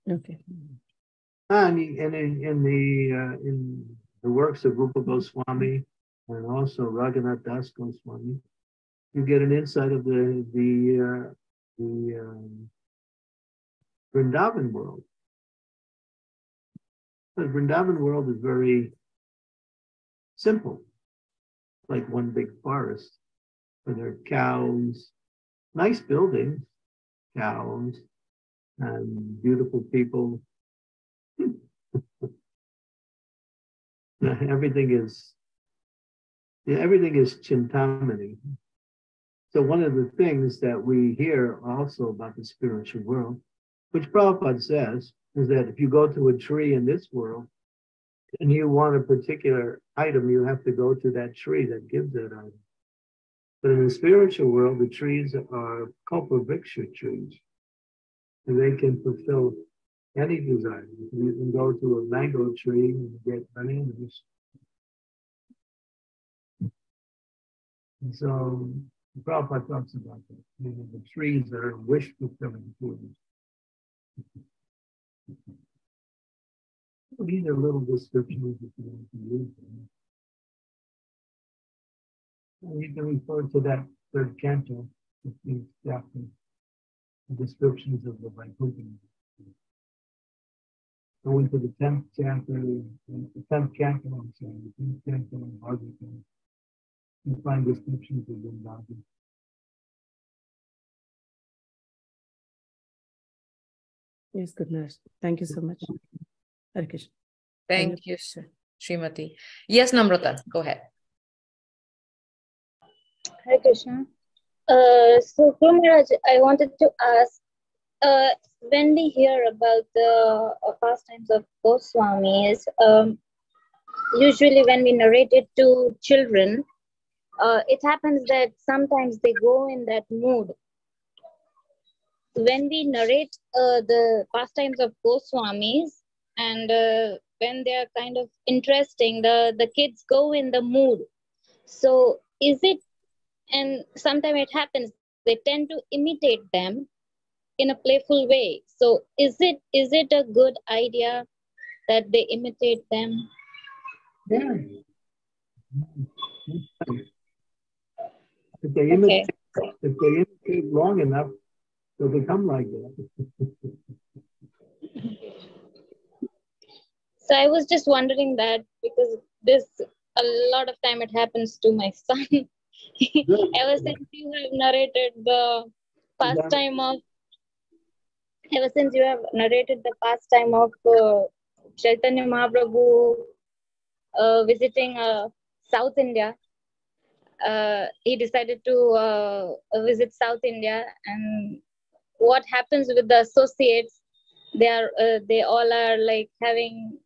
Okay. And in in, in the uh, in the works of Rupa Goswami and also Raghunath Das Goswami, you get an insight of the the uh, the um, Vrindavan world. The Vrindavan world is very simple, like one big forest where there are cows, nice buildings, cows, and beautiful people. Everything is, yeah, everything is Chintamani. So one of the things that we hear also about the spiritual world, which Prabhupada says, is that if you go to a tree in this world and you want a particular item, you have to go to that tree that gives that item. But in the spiritual world, the trees are Kalpavriksha trees, and they can fulfill any desire. You can go to a mango tree and get bananas. And so Prabhupada talks about that. You know, the trees that are wish fulfilling trees. We need a little description if you want to use them. And you can refer to that third canto, fifteenth chapter, the descriptions of the Vaikuntha. Going to the tenth chapter, the tenth canto, I'm sorry, the tenth canto in Bhagavatam, you find descriptions of the Vrindavan. Yes, goodness. Thank you so much. Hare Krishna. Thank you, Srimati. Yes, Namrata, go ahead. Hare Krishna. Uh, so, Guru Maharaj, I wanted to ask, uh, when we hear about the uh, pastimes of Goswamis, um, usually when we narrate it to children, uh, it happens that sometimes they go in that mood. When we narrate uh, the pastimes of Goswamis, and uh, when they are kind of interesting, the, the kids go in the mood. So is it, and sometimes it happens, they tend to imitate them in a playful way. So is it is it a good idea that they imitate them? Yeah. If they imitate, okay. If they imitate long enough, they'll become like that. So I was just wondering that, because this, a lot of time it happens to my son. Ever since you have narrated the pastime of, ever since you have narrated the pastime of uh, Chaitanya Mahaprabhu uh, visiting uh, South India, uh, he decided to uh, visit South India, and what happens with the associates, they are, uh, they all are like having,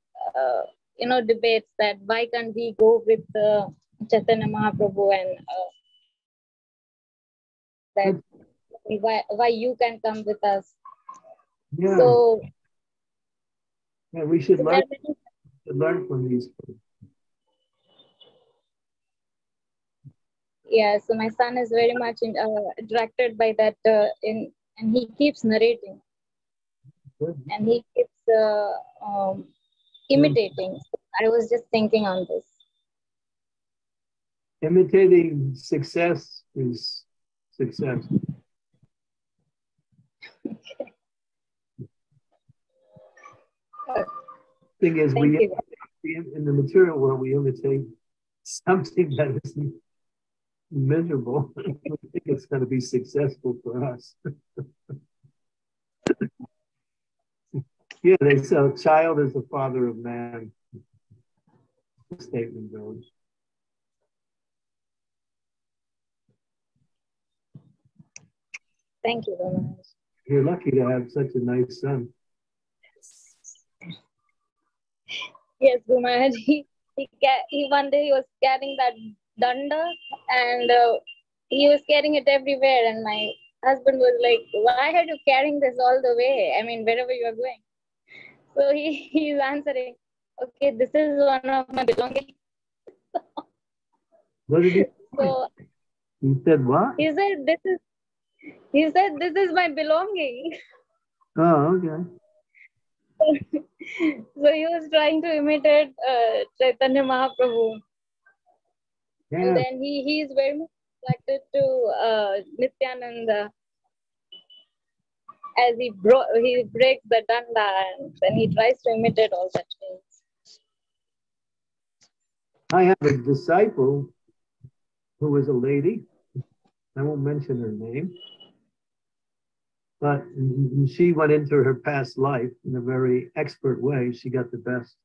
Uh, you know, debates that why can't we go with uh, Chaitanya Mahaprabhu, and uh, that why, why you can come with us. Yeah. So yeah, we should learn, we should learn from these people. Yeah, so my son is very much in, uh, attracted by that, uh, in, and he keeps narrating. Good. And he keeps uh, um, imitating. I was just thinking on this. Imitating success is success. Okay. The thing is, Thank we imitate, in the material world, we imitate something that is miserable. We think it's going to be successful for us. Yeah, they say a child is the father of man. The statement goes. Thank you very much. You're lucky to have such a nice son. Yes, yes, Guru Maharaj. He, he, he one day he was carrying that danda, and uh, he was carrying it everywhere. And my husband was like, "Why are you carrying this all the way? I mean, wherever you are going." So he he's answering, "Okay, this is one of my belongings." What did he? So he said what? He said this is. He said, "This is my belonging." Oh, okay. So he was trying to imitate uh, Chaitanya Mahaprabhu. Yeah. And then he, he is very much attracted to uh, Nithyananda. As he, bro he breaks the danda and then he tries to imitate all such things. I have a disciple who was a lady. I won't mention her name. But she went into her past life in a very expert way. She got the best.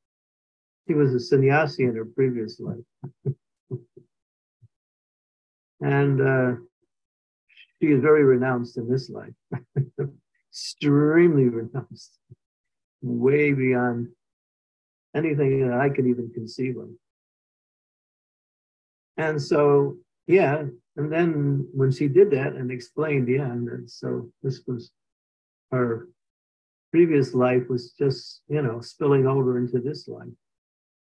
She was a sannyasi in her previous life. And uh, she is very renounced in this life. Extremely renounced. Way beyond anything that I could even conceive of. And so, yeah. And then when she did that and explained, yeah, and then, so this was her previous life was just, you know, spilling over into this life.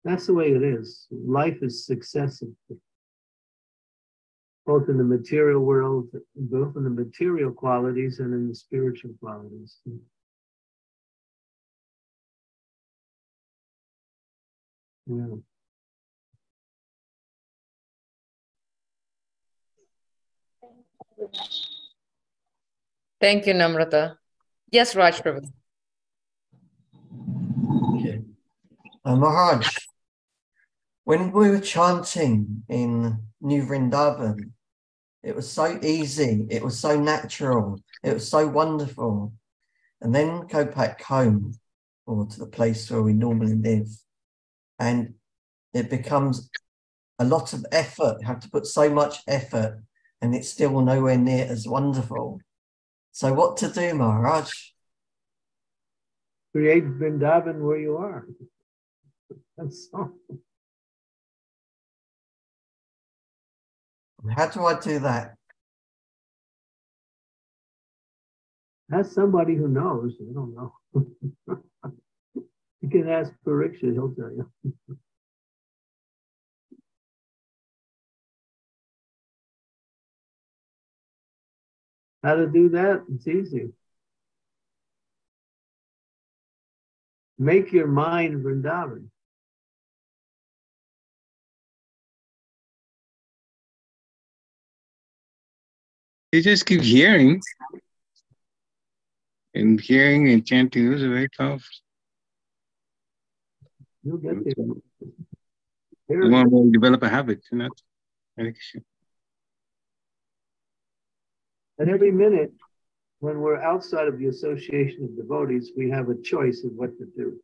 That's the way it is. Life is successive, both in the material world, both in the material qualities and in the spiritual qualities. Yeah. Thank you, Namrata. Yes, Raj Prabhu. Okay. Uh, Maharaj, when we were chanting in New Vrindavan, it was so easy, it was so natural, it was so wonderful. And then go back home or to the place where we normally live, and it becomes a lot of effort. You have to put so much effort, and it's still nowhere near as wonderful. So what to do, Maharaj? Create Vrindavan where you are. That's all. How do I do that? Ask somebody who knows. I don't know. You can ask Pariksha, he'll tell you. How to do that? It's easy. Make your mind Vrindavan. You just keep hearing. And hearing and chanting, those are very powerful. You'll get there. You want to develop a habit, you know? And every minute, when we're outside of the association of devotees, we have a choice of what to do.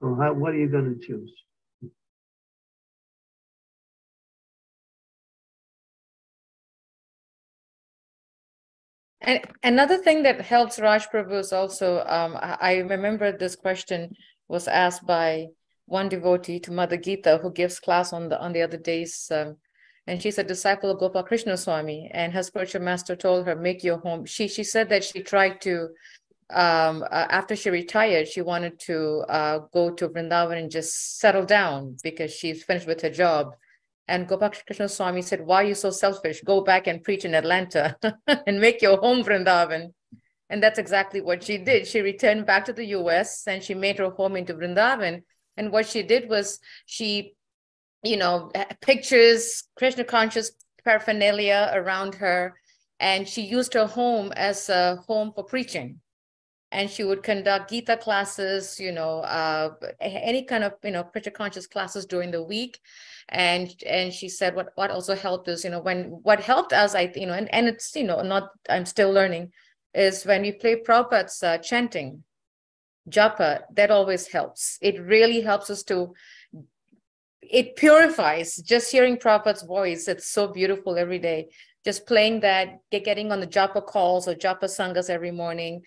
So how, what are you going to choose? And another thing that helps, Raj Prabhu, is also, um, I remember this question was asked by one devotee to Mother Gita, who gives class on the, on the other days, um, and she's a disciple of Gopal Krishna Swami, and her spiritual master told her, make your home. She she said that she tried to, um, uh, after she retired, she wanted to uh, go to Vrindavan and just settle down because she's finished with her job. And Gopal Krishna Swami said, why are you so selfish? Go back and preach in Atlanta and make your home Vrindavan. And that's exactly what she did. She returned back to the U S and she made her home into Vrindavan. And what she did was she you know, pictures, Krishna conscious paraphernalia around her. And she used her home as a home for preaching. And she would conduct Gita classes, you know, uh, any kind of, you know, Krishna conscious classes during the week. And and she said, what what also helped us, you know, when what helped us, I you know, and, and it's, you know, not, I'm still learning, is when we play Prabhupada's uh, chanting, japa, that always helps. It really helps us to, it purifies, just hearing Prabhupada's voice. It's so beautiful every day. Just playing that, getting on the japa calls or japa sanghas every morning.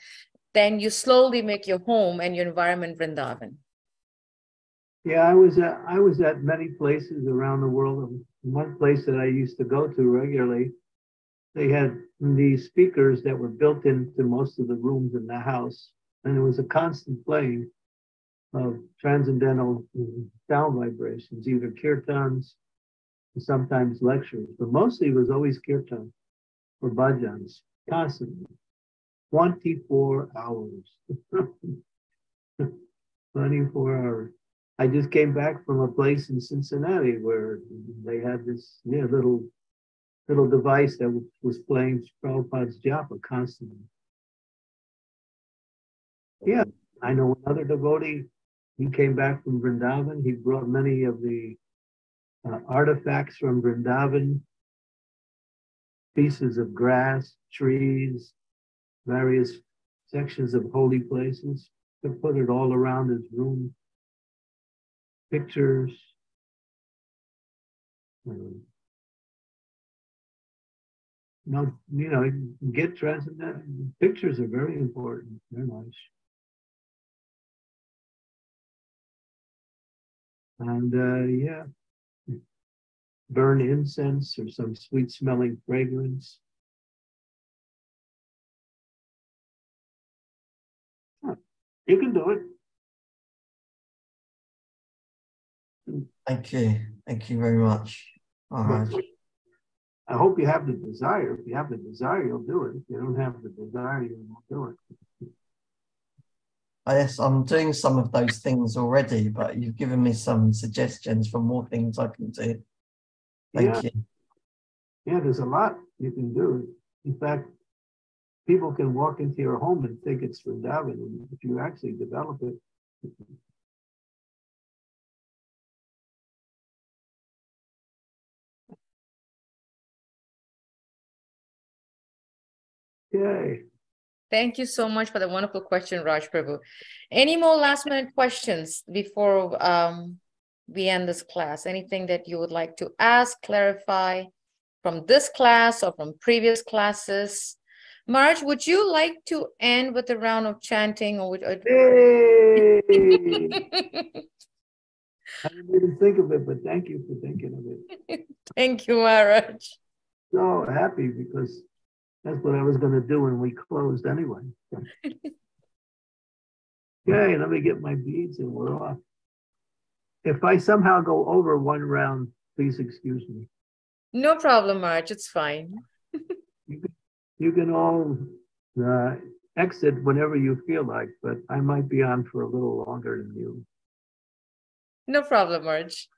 Then you slowly make your home and your environment Vrindavan. Yeah, I was at, I was at many places around the world. One place that I used to go to regularly, they had these speakers that were built into most of the rooms in the house, and there was a constant playing of transcendental sound vibrations, either kirtans, and sometimes lectures, but mostly it was always kirtan or bhajans, constantly. twenty-four hours. twenty-four hours. I just came back from a place in Cincinnati where they had this yeah, little little device that was playing Prabhupada's japa constantly. Yeah, I know another devotee. He came back from Vrindavan. He brought many of the uh, artifacts from Vrindavan, pieces of grass, trees, various sections of holy places, to put it all around his room. Pictures. Um, no, you know, get transcendental. Pictures are very important. They're nice. And uh, yeah, burn incense or some sweet smelling fragrance. You can do it. Thank you. Thank you very much. All right. I hope you have the desire. If you have the desire, you'll do it. If you don't have the desire, you won't do it. Yes, I'm doing some of those things already, but you've given me some suggestions for more things I can do. Thank yeah. you. Yeah, there's a lot you can do. In fact, people can walk into your home and think it's Vrindavan, and if you actually develop it. Yay. Thank you so much for the wonderful question, Raj Prabhu. Any more last minute questions before um, we end this class? Anything that you would like to ask, clarify from this class or from previous classes? Marge, would you like to end with a round of chanting? Or would, uh, hey! I didn't think of it, but thank you for thinking of it. Thank you, Maharaj. So happy, because that's what I was going to do when we closed anyway. Okay, let me get my beads and we're off. If I somehow go over one round, please excuse me. No problem, Marge. It's fine. You can all uh, exit whenever you feel like, but I might be on for a little longer than you. No problem, Marge.